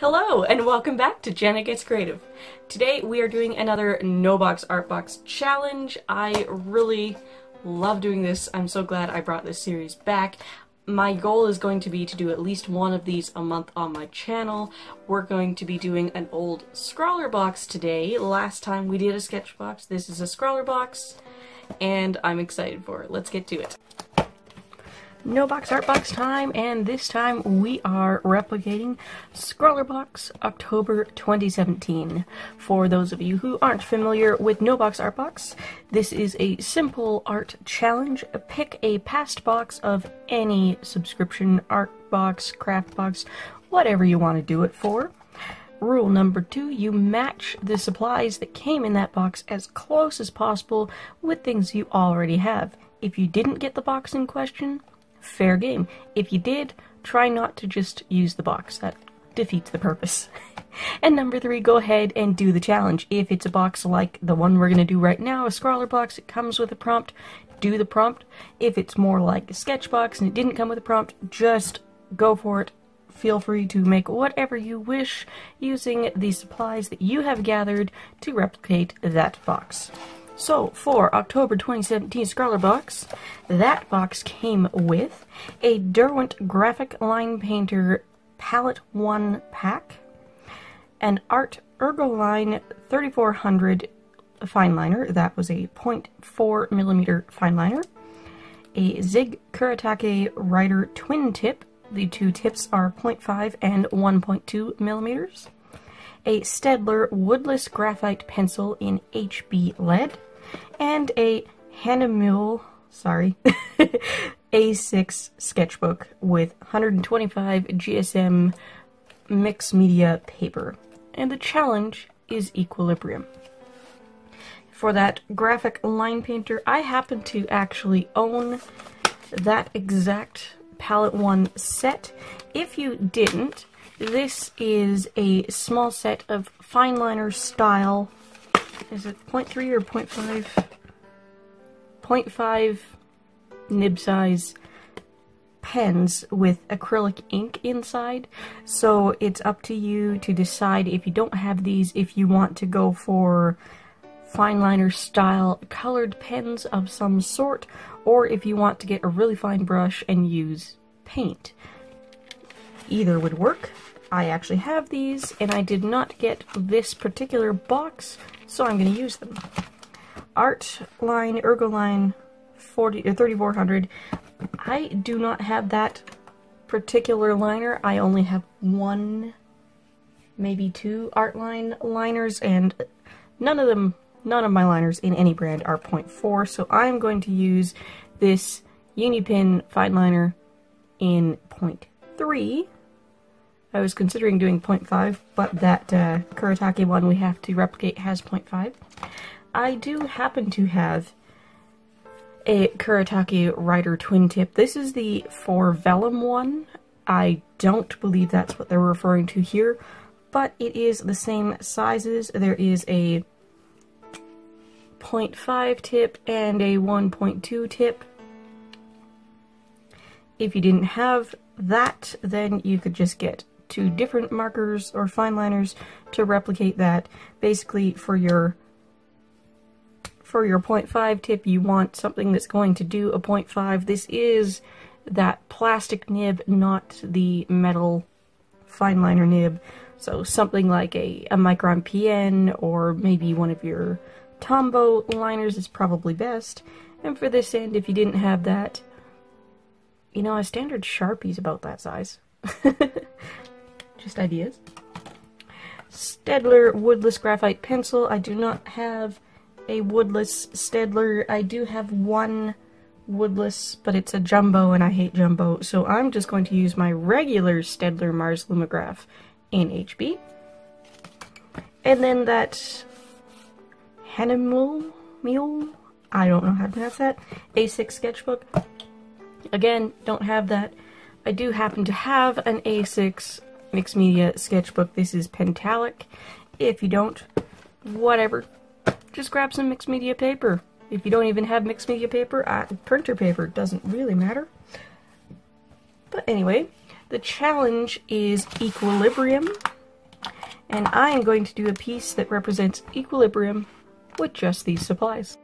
Hello and welcome back to Jenna Gets Creative. Today we are doing another No Box Art Box challenge. I really love doing this. I'm so glad I brought this series back. My goal is going to be to do at least one of these a month on my channel. We're going to be doing an old ScrawlrBox today. Last time we did a sketch box. This is a ScrawlrBox and I'm excited for it. Let's get to it. No Box Art Box time, and this time we are replicating ScrawlrBox October 2017. For those of you who aren't familiar with No Box Art Box, this is a simple art challenge. Pick a past box of any subscription, art box, craft box, whatever you want to do it for. Rule number 2, you match the supplies that came in that box as close as possible with things you already have. If you didn't get the box in question, fair game. If you did, try not to just use the box. That defeats the purpose. And number 3, go ahead and do the challenge. If it's a box like the one we're going to do right now, a ScrawlrBox, it comes with a prompt, do the prompt. If it's more like a sketch box and it didn't come with a prompt, just go for it. Feel free to make whatever you wish using the supplies that you have gathered to replicate that box. So, for October 2017 ScrawlrBox, that box came with a Derwent Graphic Line Painter Palette 1 pack, an Artline Ergoline 3400 fine liner, that was a 0.4mm fine liner, a Zig Kuretake Writer Twin Tip, the two tips are 0.5 and 1.2mm, a Staedtler Woodless Graphite Pencil in HB Lead, and a Hahnemühle, sorry, A6 sketchbook with 125 GSM mixed media paper. And the challenge is Equilibrium. For that graphic line painter, I happen to actually own that exact Palette 1 set. If you didn't, this is a small set of fine liner style. Is it 0.3 or 0.5? 0.5 nib size pens with acrylic ink inside. So it's up to you to decide, if you don't have these, if you want to go for fine liner style colored pens of some sort, or if you want to get a really fine brush and use paint. Either would work. I actually have these, and I did not get this particular box, so I'm going to use them. Artline Ergoline 3400. I do not have that particular liner. I only have one, maybe two Artline liners, and none of my liners in any brand are 0.4, so I'm going to use this Uni-Pin fine liner in 0.3. I was considering doing 0.5, but that Kuretake one we have to replicate has 0.5. I do happen to have a Kuretake Writer Twin Tip. This is the for vellum one. I don't believe that's what they're referring to here, but it is the same sizes. There is a 0.5 tip and a 1.2 tip. If you didn't have that, then you could just get two different markers or fine liners to replicate that. Basically, for your 0.5 tip, you want something that's going to do a 0.5. This is that plastic nib, not the metal fine liner nib. So something like a Micron PN or maybe one of your Tombow liners is probably best. And for this end, if you didn't have that, you know, a standard Sharpie's about that size. Just ideas. Staedtler Woodless Graphite Pencil. I do not have a woodless Staedtler. I do have one woodless, but it's a jumbo and I hate jumbo, so I'm just going to use my regular Staedtler Mars Lumograph in HB. And then that Hahnemühle, I don't know how to pronounce that, A6 sketchbook. Again, don't have that. I do happen to have an A6 mixed media sketchbook. This is Pentalic. If you don't, whatever. Just grab some mixed media paper. If you don't even have mixed media paper, printer paper doesn't really matter. But anyway, the challenge is Equilibrium. and I am going to do a piece that represents equilibrium with just these supplies.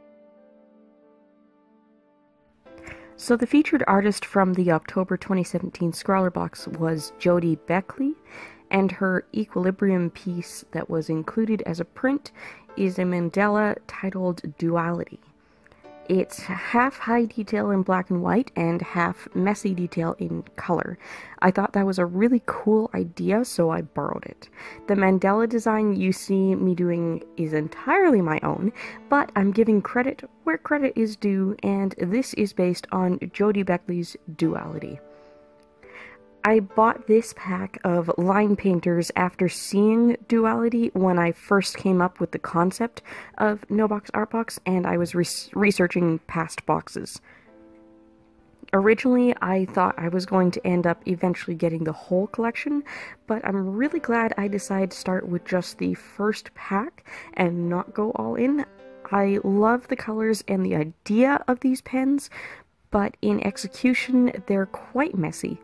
So the featured artist from the October 2017 ScrawlrBox was Jodie Beckly, and her equilibrium piece that was included as a print is a mandala titled Duality. It's half high detail in black and white and half messy detail in color. I thought that was a really cool idea, so I borrowed it. The mandala design you see me doing is entirely my own, but I'm giving credit where credit is due, and this is based on Jodie Beckly's Duality. I bought this pack of line painters after seeing Duality when I first came up with the concept of No Box Art Box, and I was researching past boxes. Originally, I thought I was going to end up eventually getting the whole collection, but I'm really glad I decided to start with just the first pack and not go all in. I love the colors and the idea of these pens, but in execution, they're quite messy.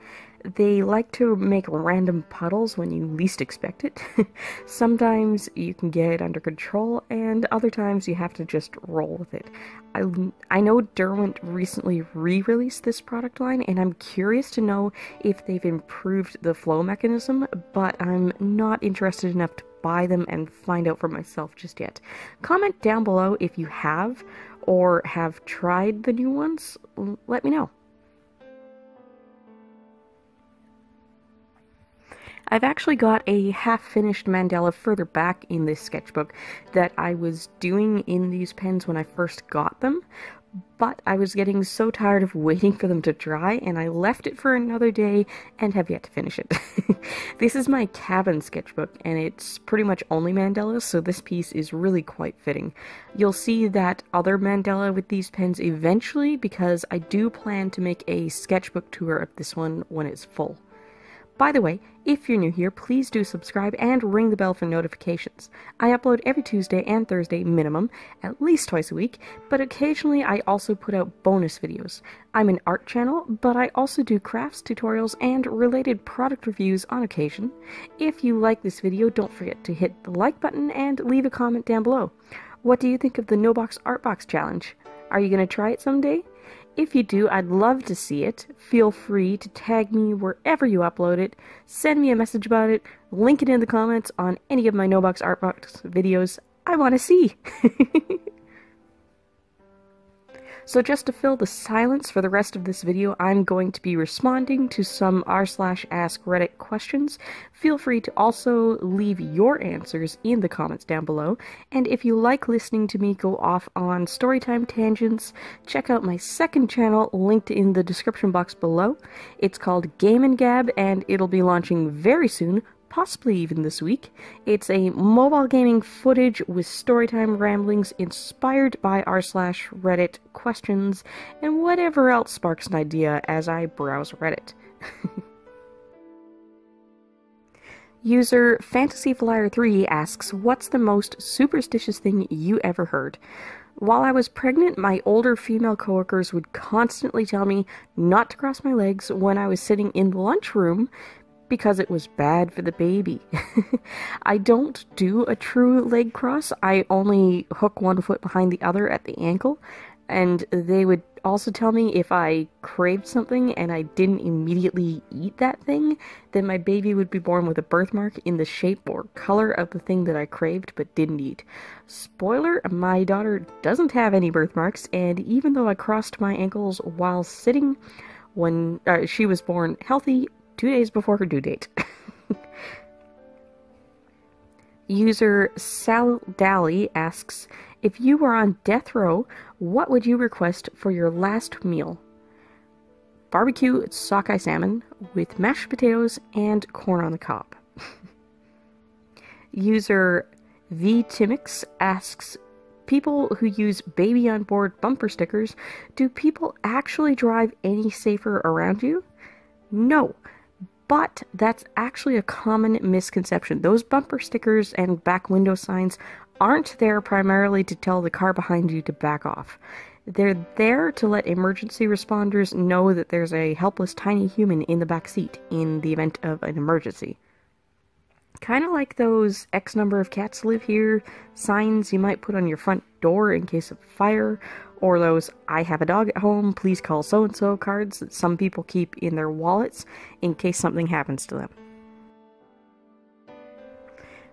They like to make random puddles when you least expect it. Sometimes you can get it under control, and other times you have to just roll with it. I know Derwent recently re-released this product line, and I'm curious to know if they've improved the flow mechanism, but I'm not interested enough to buy them and find out for myself just yet. Comment down below if you have, or have tried the new ones. Let me know. I've actually got a half-finished mandala further back in this sketchbook that I was doing in these pens when I first got them, but I was getting so tired of waiting for them to dry, and I left it for another day and have yet to finish it. This is my cabin sketchbook, and it's pretty much only mandalas, so this piece is really quite fitting. You'll see that other mandala with these pens eventually, because I do plan to make a sketchbook tour of this one when it's full. By the way, if you're new here, please do subscribe and ring the bell for notifications. I upload every Tuesday and Thursday minimum, at least twice a week, but occasionally I also put out bonus videos. I'm an art channel, but I also do crafts, tutorials, and related product reviews on occasion. If you like this video, don't forget to hit the like button and leave a comment down below. What do you think of the No Box Art Box challenge? Are you going to try it someday? If you do, I'd love to see it. Feel free to tag me wherever you upload it, send me a message about it, link it in the comments on any of my No Box Art Box videos. I want to see! So just to fill the silence for the rest of this video, I'm going to be responding to some r/ask Reddit questions. Feel free to also leave your answers in the comments down below, and if you like listening to me go off on storytime tangents, check out my second channel linked in the description box below. It's called Game & Gab, and it'll be launching very soon, possibly even this week. It's a mobile gaming footage with storytime ramblings inspired by r/Reddit questions and whatever else sparks an idea as I browse Reddit. User FantasyFlyer3 asks, what's the most superstitious thing you ever heard? While I was pregnant, my older female coworkers would constantly tell me not to cross my legs when I was sitting in the lunchroom, because it was bad for the baby. I don't do a true leg cross. I only hook one foot behind the other at the ankle, and they would also tell me if I craved something and I didn't immediately eat that thing, then my baby would be born with a birthmark in the shape or color of the thing that I craved but didn't eat. Spoiler, my daughter doesn't have any birthmarks, and even though I crossed my ankles while sitting when she was born healthy, 2 days before her due date. User Sal Dally asks, if you were on death row, what would you request for your last meal? Barbecue sockeye salmon with mashed potatoes and corn on the cob. User V Timmix asks, people who use baby on board bumper stickers, do people actually drive any safer around you? No. But that's actually a common misconception. Those bumper stickers and back window signs aren't there primarily to tell the car behind you to back off. They're there to let emergency responders know that there's a helpless tiny human in the back seat in the event of an emergency. Kind of like those X number of cats live here signs you might put on your front door in case of fire, or those I have a dog at home, please call so-and-so cards that some people keep in their wallets in case something happens to them.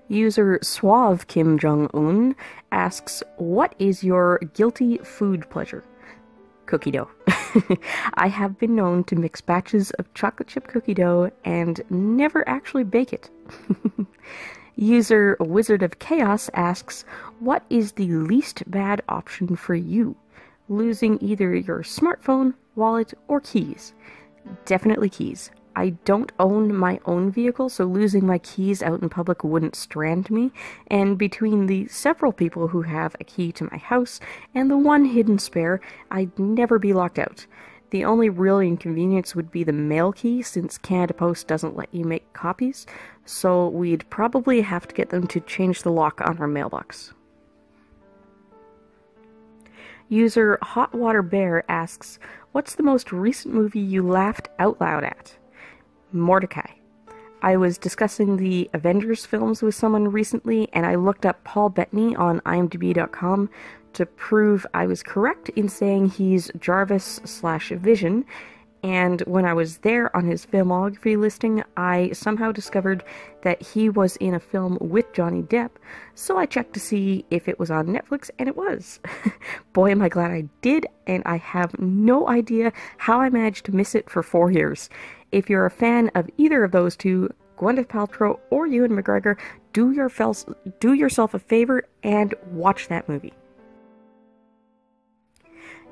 User Suave Kim Jong-un asks, what is your guilty food pleasure? Cookie dough. I have been known to mix batches of chocolate chip cookie dough and never actually bake it. User Wizard of Chaos asks, what is the least bad option for you? Losing either your smartphone, wallet, or keys. Definitely keys. I don't own my own vehicle, so losing my keys out in public wouldn't strand me, and between the several people who have a key to my house and the one hidden spare, I'd never be locked out. The only real inconvenience would be the mail key, since Canada Post doesn't let you make copies, so we'd probably have to get them to change the lock on our mailbox. User Hot Water Bear asks, what's the most recent movie you laughed out loud at? Mordecai. I was discussing the Avengers films with someone recently, and I looked up Paul Bettany on imdb.com to prove I was correct in saying he's Jarvis/Vision, and when I was there on his filmography listing, I somehow discovered that he was in a film with Johnny Depp, so I checked to see if it was on Netflix, and it was. Boy, am I glad I did, and I have no idea how I managed to miss it for 4 years. If you're a fan of either of those two, Gwyneth Paltrow or Ewan McGregor, do yourself a favor and watch that movie.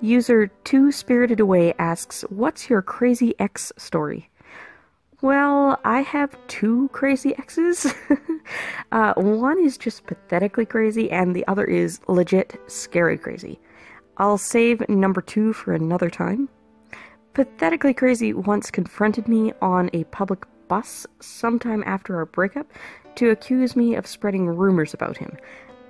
User Two Spirited Away asks, what's your crazy ex story? Well, I have two crazy exes. One is just pathetically crazy, and the other is legit scary crazy. I'll save number two for another time. Pathetically crazy once confronted me on a public bus sometime after our breakup to accuse me of spreading rumors about him.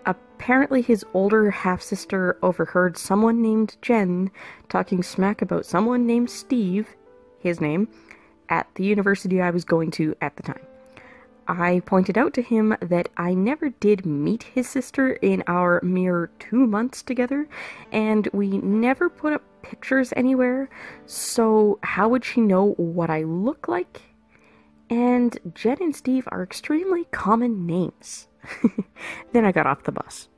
Apparently his older half-sister overheard someone named Jen talking smack about someone named Steve, his name, at the university I was going to at the time. I pointed out to him that I never did meet his sister in our mere 2 months together, and we never put up pictures anywhere, so how would she know what I look like? And Jed and Steve are extremely common names. Then I got off the bus.